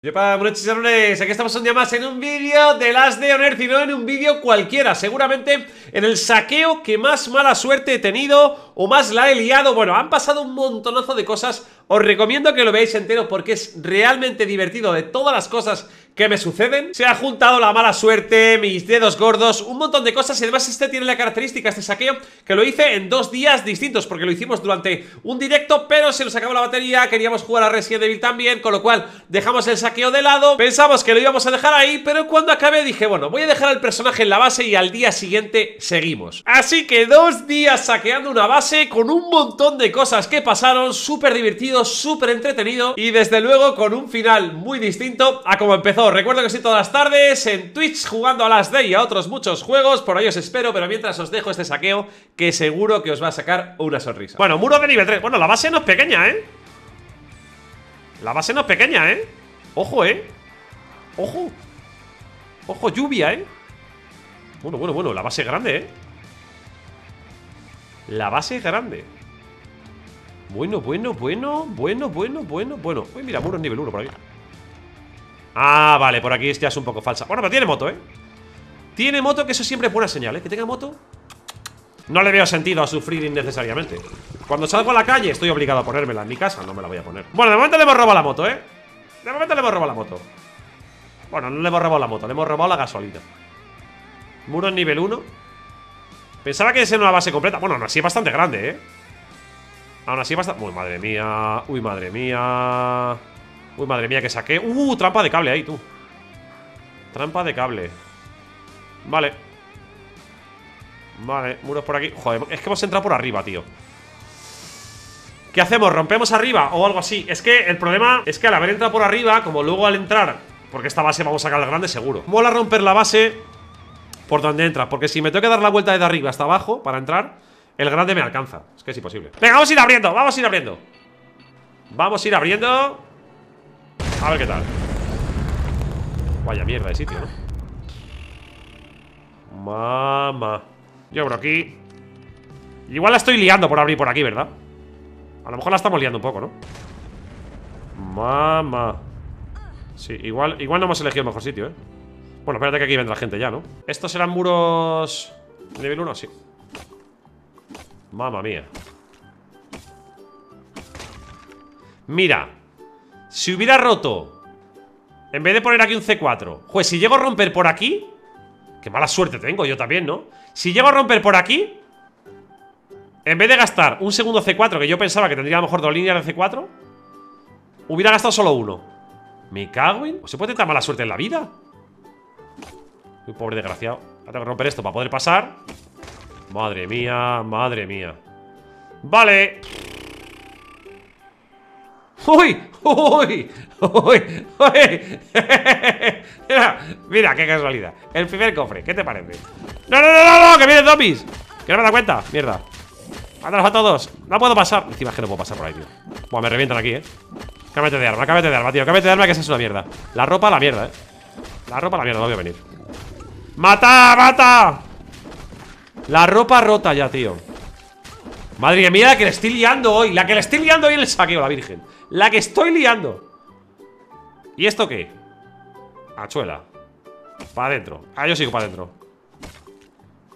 Yepa, buenos chicharrones, aquí estamos un día más en un vídeo de las de On Earth y no en un vídeo cualquiera, seguramente en el saqueo que más mala suerte he tenido o más la he liado. Bueno, han pasado un montonazo de cosas, os recomiendo que lo veáis entero porque es realmente divertido. De todas las cosas que me suceden, se ha juntado la mala suerte, mis dedos gordos, un montón de cosas. Y además este tiene la característica, este saqueo, que lo hice en dos días distintos porque lo hicimos durante un directo, pero se nos acabó la batería, queríamos jugar a Resident Evil también, con lo cual dejamos el saqueo de lado. Pensamos que lo íbamos a dejar ahí, pero cuando acabé dije, bueno, voy a dejar al personaje en la base y al día siguiente seguimos. Así que 2 días saqueando una base con un montón de cosas que pasaron, súper divertido, súper entretenido y desde luego con un final muy distinto a como empezó. Recuerdo que estoy todas las tardes en Twitch jugando a las Day y a otros muchos juegos, por ahí os espero, pero mientras os dejo este saqueo que seguro que os va a sacar una sonrisa. Bueno, muro de nivel 3, bueno, la base no es pequeña, ¿eh? La base no es pequeña, ¿eh? Ojo, ¿eh? Ojo. Ojo, lluvia, ¿eh? Bueno, bueno, bueno, la base es grande, ¿eh? La base es grande. Bueno, bueno, bueno, bueno, bueno, bueno, bueno. Uy, mira, muros nivel 1 por aquí. Ah, vale, por aquí ya es un poco falsa. Bueno, pero tiene moto, ¿eh? Tiene moto, que eso siempre es buena señal, ¿eh? Que tenga moto. No le veo sentido a sufrir innecesariamente. Cuando salgo a la calle estoy obligado a ponérmela. En mi casa no me la voy a poner. Bueno, de momento le hemos robado la moto, ¿eh? De momento le hemos robado la moto. Bueno, no le hemos robado la moto, le hemos robado la gasolina. Muros nivel 1. Pensaba que ese era una base completa. Bueno, aún así es bastante grande, ¿eh? Aún así es bastante... Uy, madre mía. Uy, madre mía. Uy, madre mía, que saqué. Trampa de cable ahí, tú. Trampa de cable. Vale. Vale, muros por aquí. Joder, es que hemos entrado por arriba, tío. ¿Qué hacemos? ¿Rompemos arriba o algo así? Es que el problema es que al haber entrado por arriba, como luego al entrar, porque esta base vamos a sacar al grande seguro, mola romper la base por donde entra, porque si me tengo que dar la vuelta desde arriba hasta abajo para entrar, el grande me alcanza. Es que es imposible. Venga, vamos a ir abriendo, vamos a ir abriendo. Vamos a ir abriendo. A ver qué tal. Vaya mierda de sitio, ¿no? Mamá. Yo abro aquí. Igual la estoy liando por abrir por aquí, ¿verdad? A lo mejor la estamos liando un poco, ¿no? Mamá. Sí, igual no hemos elegido el mejor sitio, ¿eh? Bueno, espérate que aquí vendrá gente ya, ¿no? ¿Estos serán muros nivel 1? Sí. Mamma mía. Mira, si hubiera roto, en vez de poner aquí un C4, pues si llego a romper por aquí, qué mala suerte tengo yo también, ¿no? Si llego a romper por aquí, en vez de gastar un segundo C4, que yo pensaba que tendría a lo mejor 2 líneas de C4, hubiera gastado solo 1. Me cago en... ¿Se puede tener mala suerte en la vida? Muy pobre desgraciado. Ahora tengo que romper esto para poder pasar. Madre mía, madre mía. Vale. ¡Uy! ¡Uy! ¡Uy! ¡Uy! Mira, mira, qué casualidad. El primer cofre, ¿qué te parece? ¡No, no, no, no! ¡Que vienen zombies! ¡Que no me da cuenta! ¡Mierda! ¡Mándalos a todos! ¡No puedo pasar! Encima es que no puedo pasar por ahí, tío. Buah, me revientan aquí, eh. Cámbiate de arma, tío. Cámbiate de arma, que esa es una mierda. La ropa a la mierda, eh. La ropa a la mierda, no voy a venir. ¡Mata! ¡Mata! La ropa rota ya, tío. Madre mía, la que le estoy liando hoy. La que le estoy liando hoy en el saqueo, la virgen. La que estoy liando. ¿Y esto qué? Hachuela. Para adentro. Ah, yo sigo para adentro.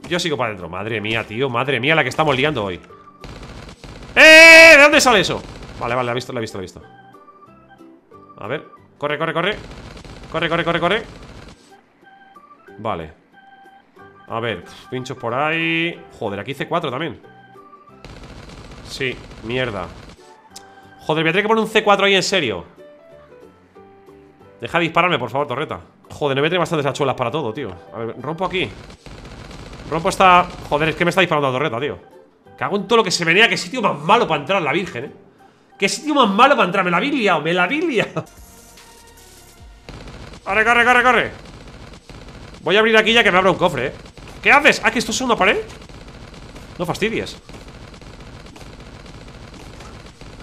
Yo sigo para adentro. Madre mía, tío. Madre mía, la que estamos liando hoy. ¡Eh! ¿De dónde sale eso? Vale, vale, la he visto. A ver. Corre, corre, corre. Corre. Vale. A ver. Pinchos por ahí. Joder, aquí C4 también. Sí, mierda. Joder, voy a tener que poner un C4 ahí, en serio. Deja de dispararme, por favor, torreta. Joder, me voy a tener bastantes hachuelas para todo, tío. A ver, rompo aquí. Rompo esta... Joder, es que me está disparando la torreta, tío. Cago en todo lo que se venía. Qué sitio más malo para entrar, la virgen, eh. Qué sitio más malo para entrar. Me la habéis liado, me la habéis liado. Corre, corre, corre, corre. Voy a abrir aquí ya que me abra un cofre, eh. ¿Qué haces? ¿Ah, que esto es una pared? No fastidies.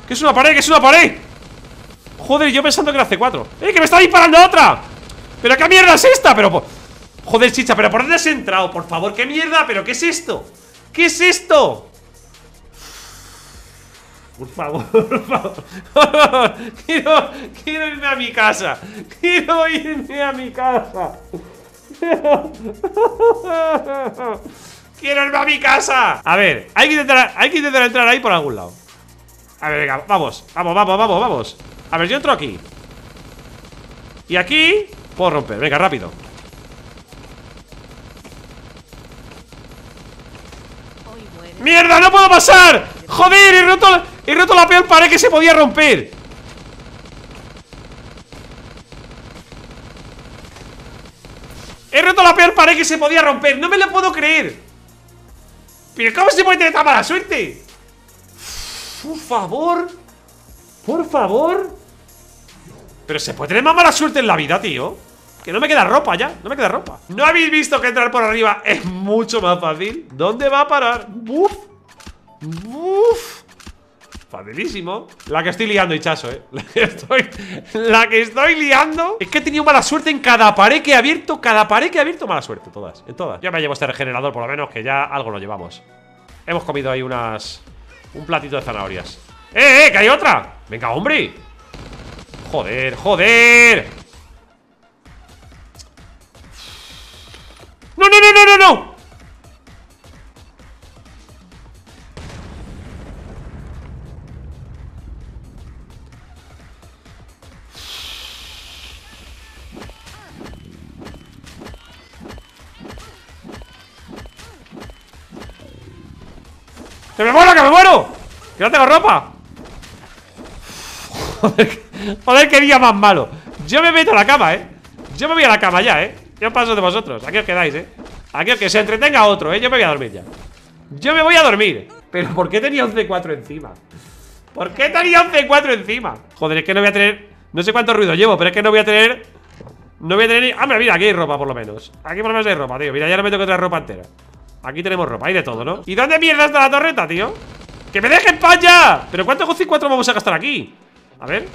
¡Que es una pared! ¡Que es una pared! Joder, yo pensando que era C4. ¡Eh, que me está disparando otra! ¿Pero qué mierda es esta? Pero por... Joder, chicha, ¿pero por dónde has entrado? Por favor, ¿qué mierda? ¿Pero qué es esto? ¿Qué es esto? Por favor, por favor. Quiero irme a mi casa. Quiero irme a mi casa. Quiero irme a mi casa. A ver, hay que intentar entrar ahí por algún lado. A ver, venga, vamos. A ver, yo entro aquí. Y aquí puedo romper, venga, rápido. ¡Mierda, no puedo pasar! ¡Joder, he roto la peor pared que se podía romper! ¡He roto la peor pared que se podía romper! ¡No me lo puedo creer! ¡Pero cómo se puede tener tan mala suerte! ¡Por favor! ¡Por favor! Pero se puede tener más mala suerte en la vida, tío. Que no me queda ropa ya, no me queda ropa. ¿No habéis visto que entrar por arriba es mucho más fácil? ¿Dónde va a parar? ¡Buf! ¡Buf! Facilísimo. La que estoy liando, Hichazo, La que estoy liando. Es que he tenido mala suerte en cada pared que he abierto. Cada pared que he abierto, mala suerte, todas. En todas. Ya me llevo este regenerador, por lo menos, que ya algo nos llevamos. Hemos comido ahí unas... un platito de zanahorias. ¡Eh, que hay otra! ¡Venga, hombre! ¡Joder, joder! ¡No! ¡Que me muero, que me muero! ¡Que no tengo ropa! Joder, qué día más malo. Yo me meto a la cama, Yo me voy a la cama ya, Yo paso de vosotros, aquí os quedáis, Aquí os que se entretenga otro, Yo me voy a dormir ya. Yo me voy a dormir. Pero ¿por qué tenía un C4 encima? ¿Por qué tenía un C4 encima? Joder, es que no voy a tener... no sé cuánto ruido llevo, pero es que no voy a tener... no voy a tener ni... ah, mira, aquí hay ropa por lo menos. Aquí por lo menos hay ropa, tío. Mira, ya no me tengo que traer ropa entera. Aquí tenemos ropa, hay de todo, ¿no? ¿Y dónde mierda está la torreta, tío? ¡Que me dejen para allá! ¿Pero cuántos C4 vamos a gastar aquí? A ver.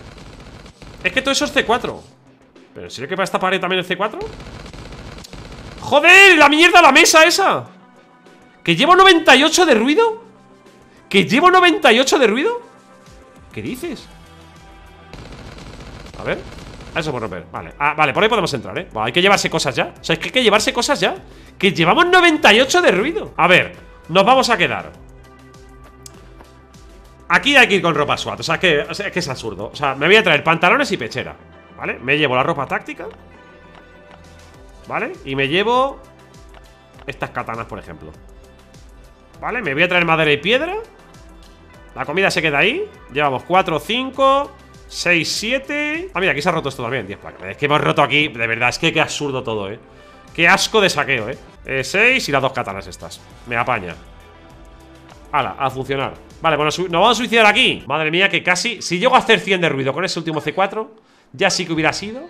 Es que todo eso es C4. ¿Pero en serio que para esta pared también es C4? ¡Joder! ¡La mierda la mesa esa! ¿Que llevo 98 de ruido? ¿Que llevo 98 de ruido? ¿Qué dices? A ver. A eso por romper, vale. Ah, vale, por ahí podemos entrar, Bueno, hay que llevarse cosas ya. O sea, es que hay que llevarse cosas ya. Que llevamos 98 de ruido. A ver, nos vamos a quedar. Aquí hay que ir con ropa SWAT. O sea, es que es absurdo. O sea, me voy a traer pantalones y pechera. ¿Vale? Me llevo la ropa táctica. ¿Vale? Y me llevo estas katanas, por ejemplo. ¿Vale? Me voy a traer madera y piedra. La comida se queda ahí. Llevamos 4, 5... 6, 7... Ah, mira, aquí se ha roto esto también, 10 placas. Es que hemos roto aquí, de verdad, es que qué absurdo todo, Qué asco de saqueo, 6 y las dos katanas estas. Me apaña. Hala, a funcionar. Vale, bueno, nos vamos a suicidar aquí. Madre mía, que casi... si llego a hacer 100 de ruido con ese último C4, ya sí que hubiera sido...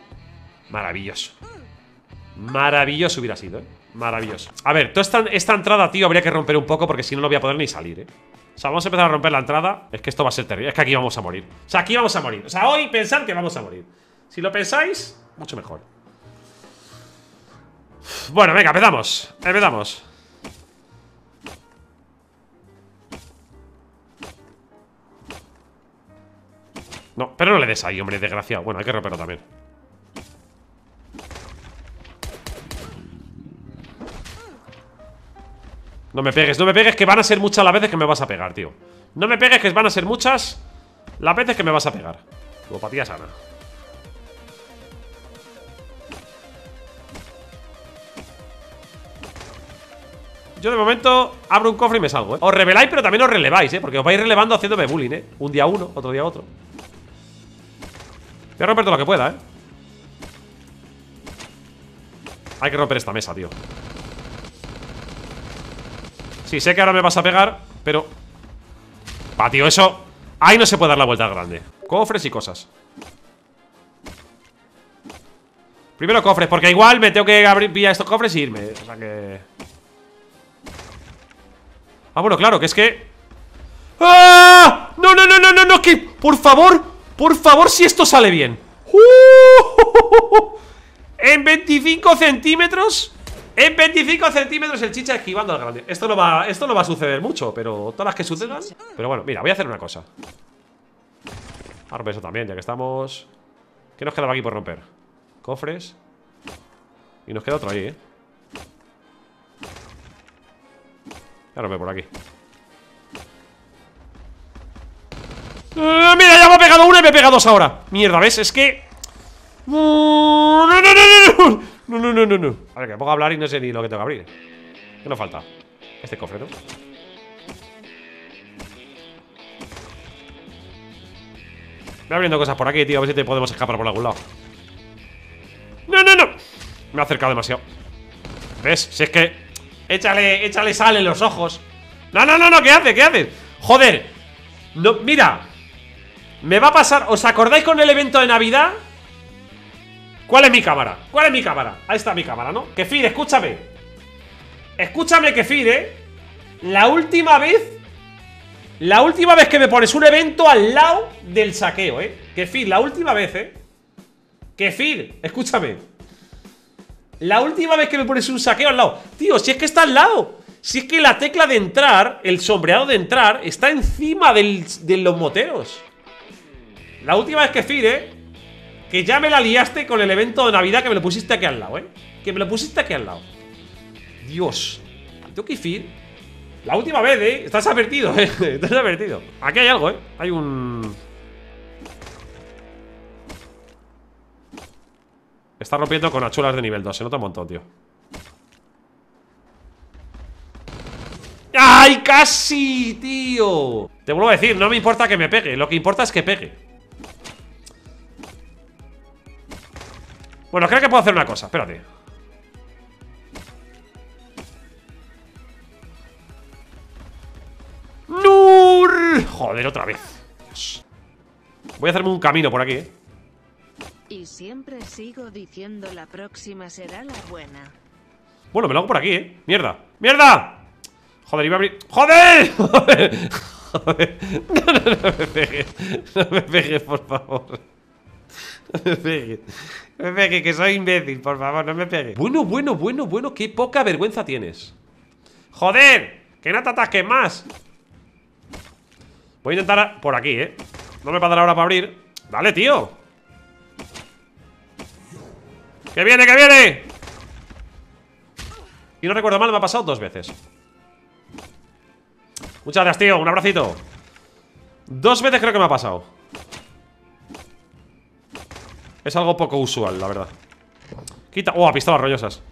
maravilloso. Maravilloso hubiera sido, maravilloso. A ver, toda esta entrada, tío, habría que romper un poco porque si no, no voy a poder ni salir, O sea, vamos a empezar a romper la entrada. Es que esto va a ser terrible. Es que aquí vamos a morir. O sea, aquí vamos a morir. O sea, hoy pensad que vamos a morir. Si lo pensáis, mucho mejor. Bueno, venga, empezamos. Empezamos. No, pero no le des ahí, hombre, desgraciado. Bueno, hay que romperlo también. No me pegues, no me pegues, que van a ser muchas las veces que me vas a pegar, tío. No me pegues, que van a ser muchas las veces que me vas a pegar. Ludopatía sana. Yo de momento abro un cofre y me salgo, Os reveláis, pero también os releváis, Porque os vais relevando haciéndome bullying, Un día uno, otro día otro. Voy a romper todo lo que pueda, Hay que romper esta mesa, tío. Sí, sé que ahora me vas a pegar, pero... va, tío, eso... ahí no se puede dar la vuelta grande. Cofres y cosas. Primero cofres, porque igual me tengo que abrir vía estos cofres y irme. O sea que... ah, bueno, claro, que es que... ¡ah! No, que... por favor, si esto sale bien. En 25 centímetros... en 25 centímetros el Chicha esquivando al grande. Esto no va a suceder mucho, pero todas las que sucedan. Pero bueno, mira, voy a hacer una cosa. Vamos a romper eso también, ya que estamos. ¿Qué nos quedaba aquí por romper? Cofres. Y nos queda otro allí, ¿eh? Voy a romper por aquí. ¡Mira! Ya me ha pegado una y me he pegado dos ahora. Mierda, ¿ves? Es que... No. A ver, que me pongo a hablar y no sé ni lo que tengo que abrir. ¿Qué nos falta? Este cofre, ¿no? Voy abriendo cosas por aquí, tío. A ver si te podemos escapar por algún lado. No. Me he acercado demasiado. ¿Ves? Si es que... Échale sal en los ojos. No. ¿Qué haces? Joder. No, mira. Me va a pasar... ¿Os acordáis con el evento de Navidad? ¿Cuál es mi cámara? Ahí está mi cámara, ¿no? Kefir, escúchame. Escúchame, Kefir, ¿eh? La última vez que me pones un evento al lado del saqueo, ¿eh? Kefir, la última vez, ¿eh? Kefir, escúchame. La última vez que me pones un saqueo al lado. Tío, si es que está al lado. Si es que la tecla de entrar, el sombreado de entrar, está encima de los moteros. La última vez, Kefir, ¿eh? Que ya me la liaste con el evento de Navidad, que me lo pusiste aquí al lado, ¿eh? Dios. ¿Tú, Kefir? La última vez, ¿eh? Estás advertido, ¿eh? Aquí hay algo, ¿eh? Hay un... Está rompiendo con hachuelas de nivel 2. Se nota un montón, tío. ¡Ay, casi, tío! Te vuelvo a decir, no me importa que me pegue. Lo que importa es que pegue. Bueno, creo que puedo hacer una cosa. Espérate. ¡Nur! Joder, otra vez. Dios. Voy a hacerme un camino por aquí, ¿eh? Y siempre sigo diciendo la próxima será la buena. Bueno, me lo hago por aquí, ¿eh? ¡Mierda! Joder, iba a abrir... ¡Joder! ¡Joder! No me pegues. No me pegues, por favor. No me pegues, que soy imbécil, por favor, no me pegues. Bueno, qué poca vergüenza tienes. ¡Joder! ¡Que no te atasques más! Voy a intentar por aquí, ¿eh? No me va a dar ahora para abrir. ¡Dale, tío! ¡Que viene, que viene! Y no recuerdo mal, me ha pasado dos veces. Muchas gracias, tío. Un abracito. Dos veces creo que me ha pasado. Es algo poco usual, la verdad. Quita... ¡Oh, pistolas rollosas!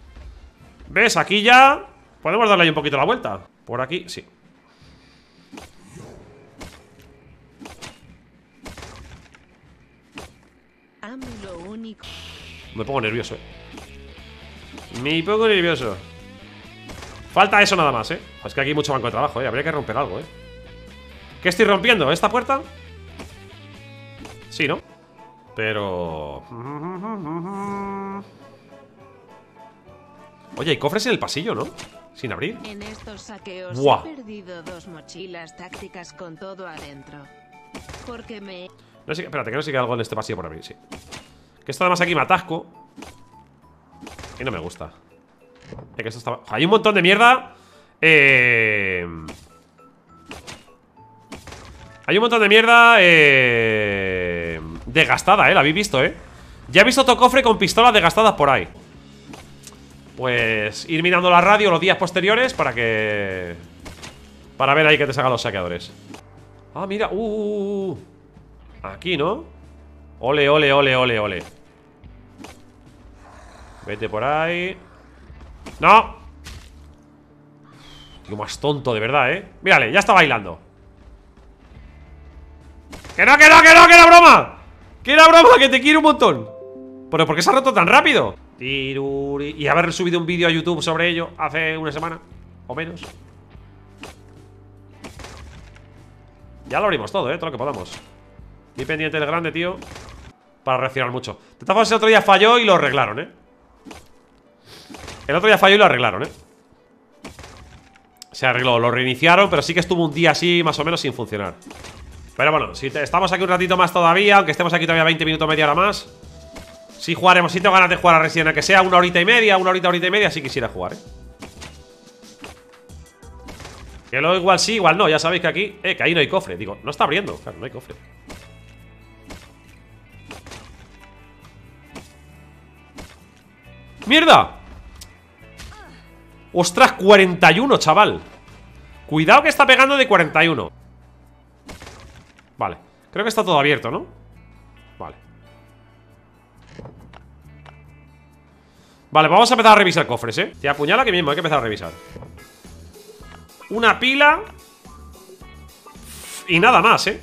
¿Ves? Aquí ya... Podemos darle ahí un poquito la vuelta. Por aquí, sí. Me pongo nervioso, eh. Falta eso nada más, eh. Es que aquí hay mucho banco de trabajo, eh. Habría que romper algo, eh. ¿Qué estoy rompiendo? ¿Esta puerta? Sí, ¿no? Pero... Oye, hay cofres en el pasillo, ¿no? Sin abrir. En estos saqueos he perdido dos mochilas tácticas con todo adentro. Porque me... No sé, espérate, que no sé qué algo en este pasillo por abrir, sí. Que esto además aquí me atasco. Y no me gusta. Que esto está... Hay un montón de mierda. Hay un montón de mierda. Desgastada, ¿eh? La habéis visto, ¿eh? Ya he visto otro cofre con pistolas desgastadas por ahí. Pues ir mirando la radio los días posteriores para que... Para ver ahí que te sacan los saqueadores. Ah, mira. Aquí, ¿no? Ole. Vete por ahí. ¡No! Tío, más tonto, de verdad, ¿eh? Mírale, ya está bailando. ¡Que no! ¡Que era broma! ¡Que te quiero un montón! ¿Pero por qué se ha roto tan rápido? Y haber subido un vídeo a YouTube sobre ello hace una semana o menos. Ya lo abrimos todo, todo lo que podamos. Y pendiente del grande, tío. Para reaccionar mucho. El otro día falló y lo arreglaron, ¿eh? Se arregló, lo reiniciaron, pero sí que estuvo un día así más o menos sin funcionar. Pero bueno, si estamos aquí un ratito más todavía, aunque estemos aquí todavía 20 minutos, media hora más. Si jugaremos, si tengo ganas de jugar a Resident Evil, que sea una horita y media, si quisiera jugar, ¿eh? Que luego igual sí, igual no, ya sabéis que aquí... que ahí no hay cofre, digo, no está abriendo, claro, no hay cofre. ¡Mierda! ¡Ostras! 41, chaval. Cuidado que está pegando de 41. Vale. Creo que está todo abierto, ¿no? Vale. Vale, vamos a empezar a revisar cofres, ¿eh? Te apuñala que mismo, hay que empezar a revisar. Una pila. Y nada más, ¿eh?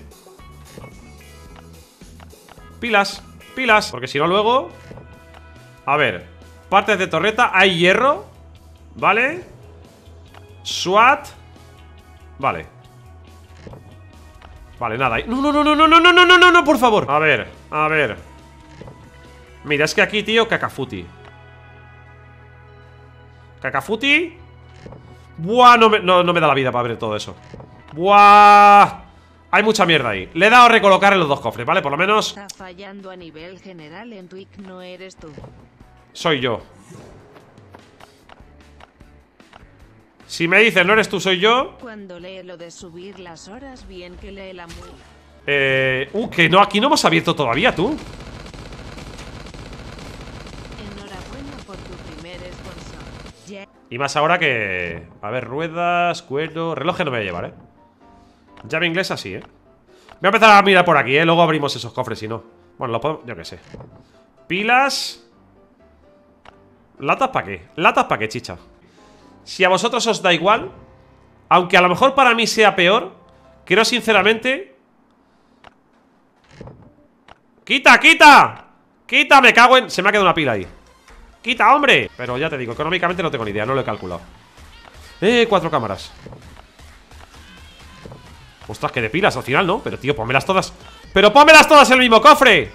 Pilas, pilas. Porque si no luego... A ver. Partes de torreta. Hay hierro. Vale. SWAT. Vale. Vale, nada. No, no, no, no, no, no, no, no, no, no, por favor. A ver, a ver. Mira, es que aquí, tío, cacafuti. Cacafuti. Buah, no me da la vida para abrir todo eso. Buah. Hay mucha mierda ahí. Le he dado a recolocar en los dos cofres, ¿vale? Por lo menos. Está fallando a nivel general en Twitch, no eres tú. Soy yo. Si me dices no eres tú, soy yo. Cuando lee lo de subir las horas, bien que lee la mula. Que no, aquí no hemos abierto todavía, tú. Enhorabuena por tu primer sponsor. Yeah. Y más ahora que... A ver, ruedas, cuero... Reloj que no me voy a llevar, ¿eh? Llave inglesa sí, ¿eh? Voy a empezar a mirar por aquí, ¿eh? Luego abrimos esos cofres, si no. Bueno, los podemos... Yo qué sé. Pilas. ¿Latas para qué? ¿Latas para qué, chicha? Si a vosotros os da igual, aunque a lo mejor para mí sea peor, creo sinceramente... ¡Quita, quita! ¡Quita! Me cago en... Se me ha quedado una pila ahí. ¡Quita, hombre! Pero ya te digo, económicamente no tengo ni idea, no lo he calculado. 4 cámaras. Ostras, que de pilas al final, ¿no? Pero tío, pónmelas todas. ¡Pero pónmelas todas en el mismo cofre!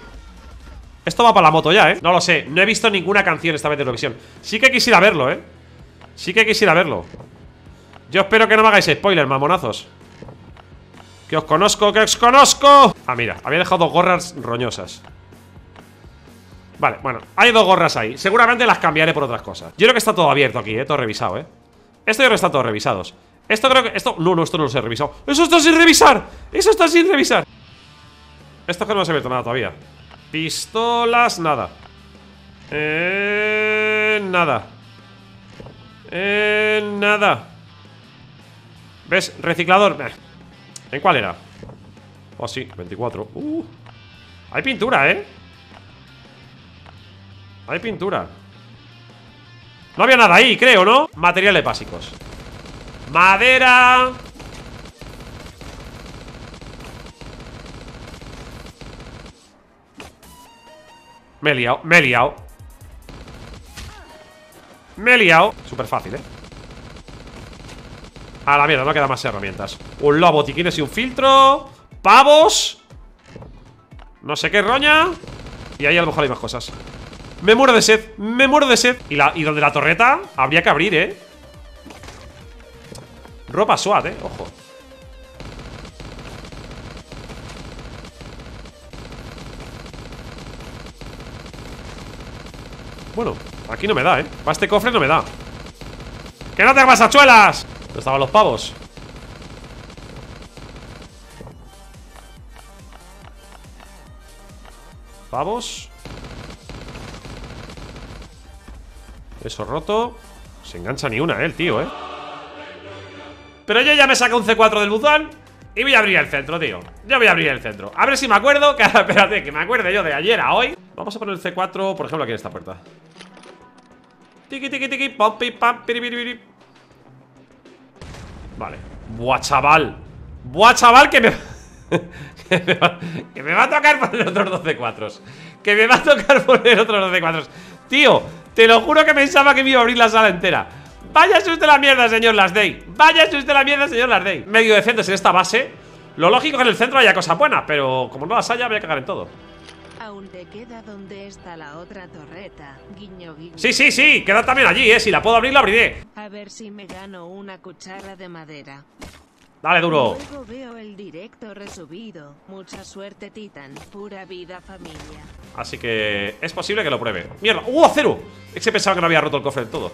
Esto va para la moto ya, ¿eh? No lo sé, no he visto ninguna canción esta vez de Eurovisión. Sí que quisiera verlo, ¿eh? Sí que quisiera verlo. Yo espero que no me hagáis spoiler, mamonazos. Que os conozco, que os conozco. Ah, mira, había dejado 2 gorras roñosas. Vale, bueno, hay 2 gorras ahí. Seguramente las cambiaré por otras cosas. Yo creo que está todo abierto aquí, todo revisado, Esto yo creo que está todo revisados. Esto creo que... Esto... No, no, esto no lo he revisado. ¡Eso está sin revisar! ¡Eso está sin revisar! Esto es que no se ha abierto nada todavía. Pistolas, nada. Nada. Nada. ¿Ves? Reciclador. ¿En cuál era? Oh, sí, 24. Hay pintura, Hay pintura. No había nada ahí, creo, ¿no? Materiales básicos. Madera. Me he liado, me he liado. Me he liado. Súper fácil, A la mierda, no quedan más herramientas. Un lobo, botiquines y un filtro. Pavos. No sé qué roña. Y ahí a lo mejor hay más cosas. Me muero de sed, me muero de sed. Y donde la torreta habría que abrir, Ropa SWAT, ojo. Bueno, aquí no me da, Para este cofre no me da. ¡Que no te hagas hachuelas! ¿Dónde estaban los pavos? Pavos. Eso roto. Se engancha ni una, el tío, Pero yo ya me saco un C4 del buzón y voy a abrir el centro, tío. Yo voy a abrir el centro. A ver si me acuerdo. Que ahora, espérate, que me acuerde yo de ayer a hoy. Vamos a poner el C4, por ejemplo, aquí en esta puerta. Tiki, tiki, tiki, pam, pi, pam, piripiripiri. Vale. Buah, chaval. Buah, chaval, que me... que me va a tocar poner otros 12 cuatros. Que me va a tocar poner otros 12 cuatros. Tío, te lo juro que pensaba que me iba a abrir la sala entera. Váyase usted la mierda, señor Lasday. Váyase usted la mierda, señor Lasday. Medio decentes en esta base. Lo lógico es que en el centro haya cosas buenas, pero como no las haya, voy a cagar en todo. Aún te queda donde está la otra torreta. Guiño, guiño. Sí, sí, sí, queda también allí, Si la puedo abrir, la abriré. A ver si me gano una cuchara de madera. Dale, duro. Luego veo el directo resubido. Mucha suerte, Titan. Pura vida, familia. Así que es posible que lo pruebe. ¡Mierda! ¡Acero! Es que pensaba que no había roto el cofre del todo.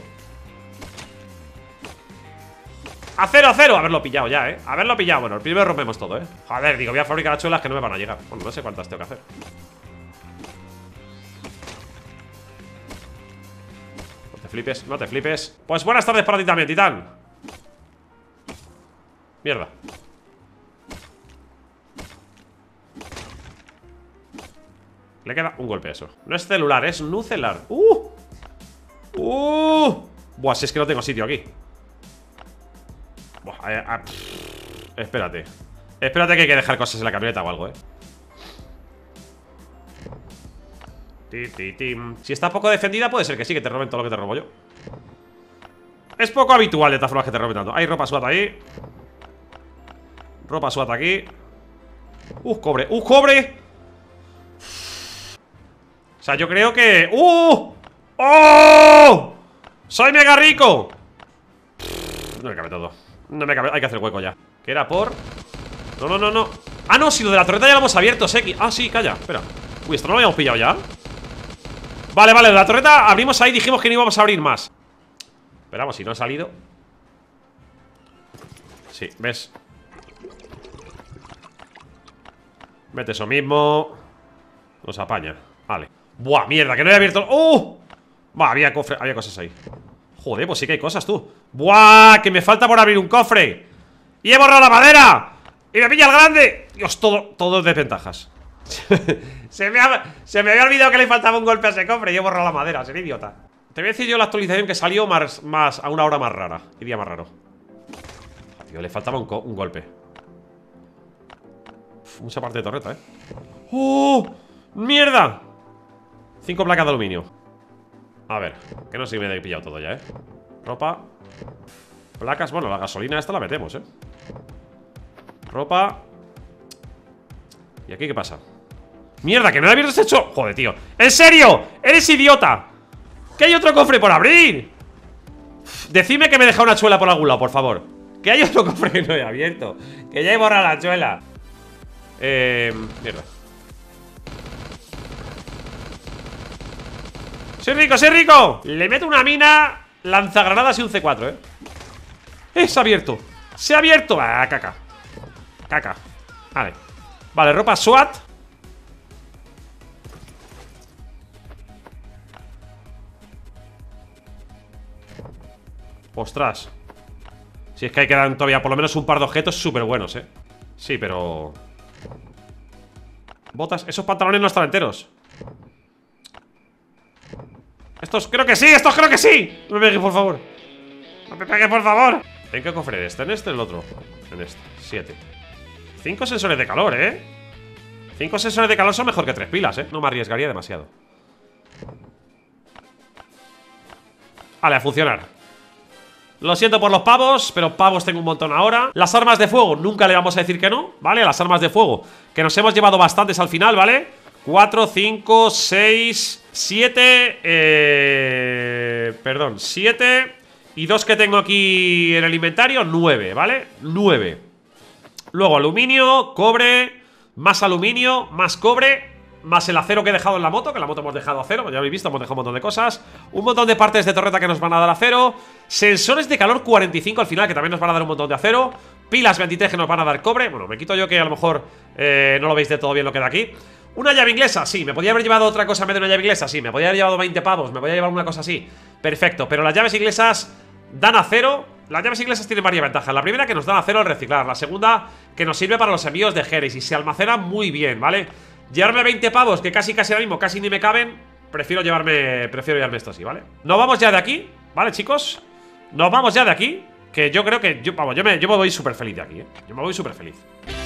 ¡Acero, acero! Haberlo pillado ya, Haberlo pillado. Bueno, el primero rompemos todo, Joder, digo, voy a fabricar hachuelas que no me van a llegar. Bueno, no sé cuántas tengo que hacer. flipes, no te flipes. Pues buenas tardes para ti también, Titán. Mierda. Le queda un golpe a eso. No es celular, es nucelar. Buah, si es que no tengo sitio aquí. Buah, espérate. Espérate que hay que dejar cosas en la camioneta o algo, Si está poco defendida, puede ser que sí, que te roben todo lo que te robo yo. Es poco habitual de todas formas que te roben tanto. Hay ropa suata ahí. Ropa suata aquí. Cobre, cobre. O sea, yo creo que... ¡Oh! ¡Soy mega rico! No me cabe todo. No me cabe... Hay que hacer hueco ya. ¿Qué era por...? No, no, no, no. Ah, no, si lo de la torreta ya lo hemos abierto, Seki. Ah, sí, calla, espera. Uy, esto no lo habíamos pillado ya. Vale, vale, la torreta abrimos ahí. Dijimos que no íbamos a abrir más. Esperamos, si no ha salido. Sí, ¿ves? Mete eso mismo. Nos apaña. Vale. Buah, mierda, que no he abierto. ¡Oh! Bah, había cofre, había cosas ahí. Joder, pues sí que hay cosas, tú. Buah, que me falta por abrir un cofre. Y he borrado la madera. Y me pilla el grande. Dios, todo es desventajas. Se me había olvidado que le faltaba un golpe a ese cofre. Y he borrado la madera, sería idiota. Te voy a decir yo la actualización que salió más a una hora más rara. ¿Qué día más raro? Tío, le faltaba un golpe. Mucha parte de torreta, ¡Oh! ¡Mierda! 5 placas de aluminio. A ver, que no sé si me he pillado todo ya, Ropa. Placas, bueno, la gasolina esta la metemos, Ropa. ¿Y aquí qué pasa? ¡Mierda, que no la habías hecho! Joder, tío. ¡En serio! ¡Eres idiota! ¡Que hay otro cofre por abrir! Decidme que me he dejado una chuela por algún lado, por favor. Que hay otro cofre que no he abierto. Que ya he borrado la chuela. Mierda. ¡Soy rico, soy rico! Le meto una mina, lanzagranadas y un C4, ¡Es abierto! ¡Se ha abierto! ¡Ah, caca! Caca. Vale. Vale, ropa SWAT. Ostras. Si es que hay que dar todavía por lo menos un par de objetos súper buenos, Sí, pero... Botas. Esos pantalones no están enteros. Estos creo que sí, estos creo que sí. No me pegues, por favor. No me pegues, por favor. ¿En qué cofre? ¿Este? ¿En este? ¿En el otro? En este. 7. 5 sensores de calor, 5 sensores de calor son mejor que 3 pilas, No me arriesgaría demasiado. Vale, a funcionar. Lo siento por los pavos, pero pavos tengo un montón ahora. Las armas de fuego, nunca le vamos a decir que no, ¿vale? A las armas de fuego, que nos hemos llevado bastantes al final, ¿vale? 4, 5, 6, 7... Perdón, 7... Y 2 que tengo aquí en el inventario, 9, ¿vale? 9. Luego aluminio, cobre, más aluminio, más cobre, más el acero que he dejado en la moto, que la moto hemos dejado acero, ya habéis visto, hemos dejado un montón de cosas. Un montón de partes de torreta que nos van a dar acero. Sensores de calor 45 al final, que también nos van a dar un montón de acero. Pilas 23 que nos van a dar cobre. Bueno, me quito yo que a lo mejor no lo veis de todo bien lo que da aquí. Una llave inglesa, sí, me podía haber llevado otra cosa en vez de una llave inglesa, sí, me podía haber llevado 20 pavos, me podía llevar una cosa así. Perfecto, pero las llaves inglesas dan acero. Las llaves inglesas tienen varias ventajas. La primera, que nos dan acero al reciclar. La segunda, que nos sirve para los envíos de Jerez y se almacena muy bien, ¿vale? Llevarme 20 pavos, que casi ahora mismo casi ni me caben. Prefiero llevarme esto así, ¿vale? Nos vamos ya de aquí, ¿vale, chicos? Nos vamos ya de aquí. Que yo creo que... Yo me voy súper feliz de aquí, Yo me voy súper feliz.